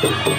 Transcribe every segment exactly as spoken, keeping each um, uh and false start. Come on.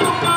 cho kênh Ghiền Mì Gõ để không bỏ lỡ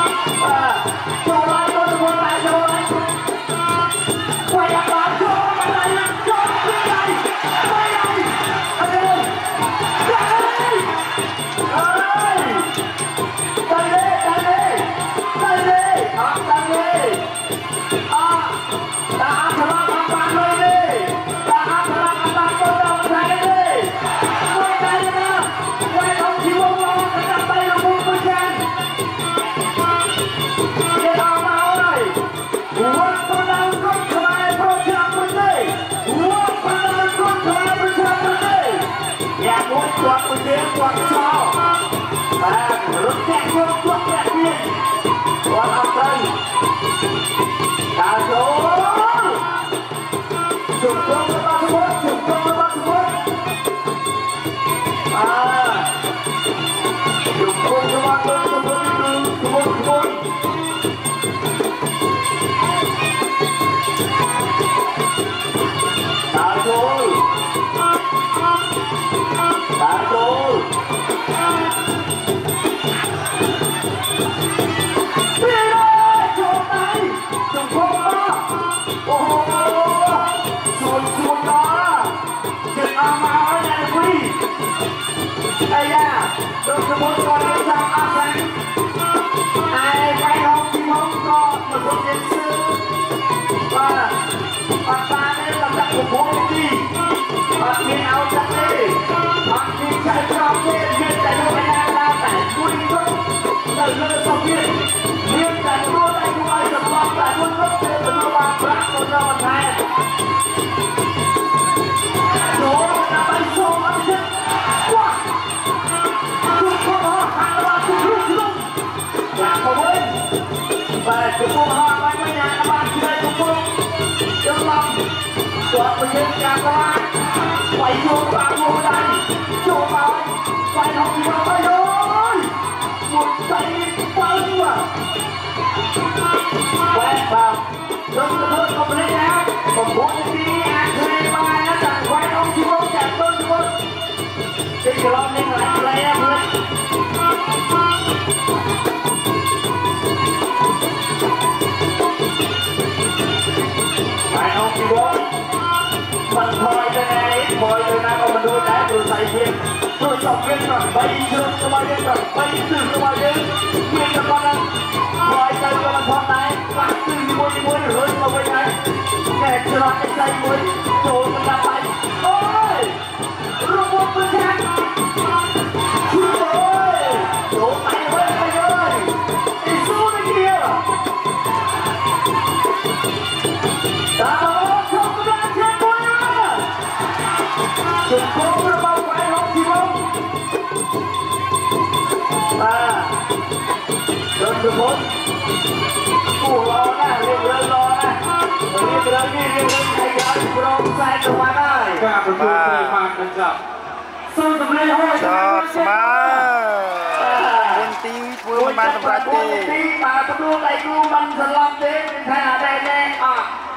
những video hấp dẫn.